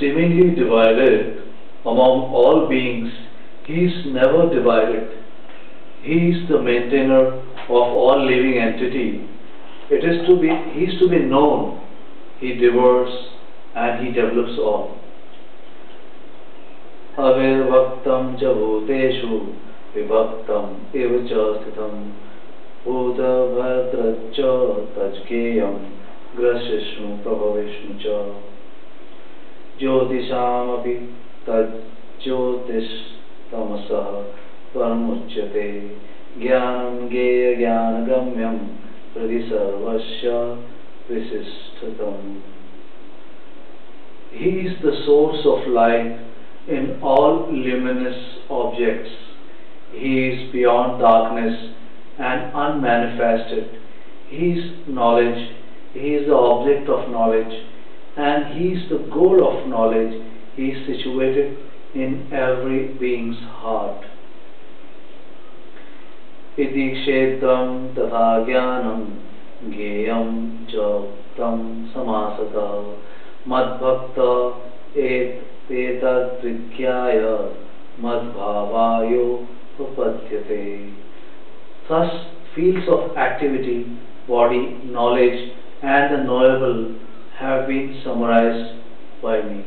seemingly divided among all beings, he is never divided. He is the maintainer of all living entity. He is to be known. He devours and he develops all. Avirvaktam ca bhuteshu vibhaktam eva ca sthitam bhuta bhartra ca tajkeyam grashishnu prabhavishnu ca jyotisham api tad jyotish tamasah paramuchyate jnanam geya jnanagamyam pradisarvasya visishtatam. He is the source of light in all luminous objects. He is beyond darkness and unmanifested. He is knowledge. He is the object of knowledge, and he is the goal of knowledge. He is situated in every being's heart. Idikshetam tatha jnanam geyam japtam samasata madbhakta et Tetadvikyaya madbhavayo upadyate. Thus, fields of activity, body, knowledge, and the knowable have been summarized by me.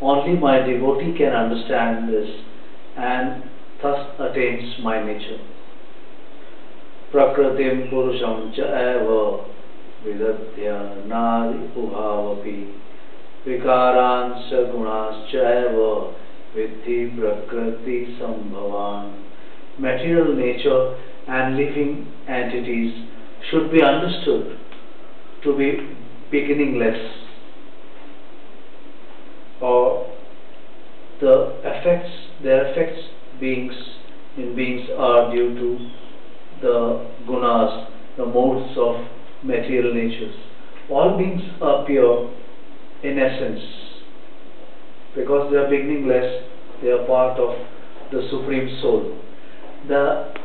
Only my devotee can understand this and thus attains my nature. Prakritim purusham ca eva vidatya nadi ubhavapi विकारांश गुणांश विद्धि प्रकृति संभवान. Material nature and living entities should be understood to be beginningless, or their effects in beings are due to the gunas, the modes of material natures. All beings are pure in essence, because they are beginningless, they are part of the Supreme Soul.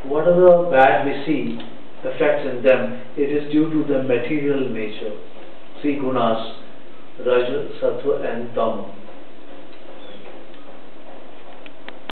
Whatever bad we see affects in them, it is due to the material nature, three gunas, Raja, Sattva and Tama.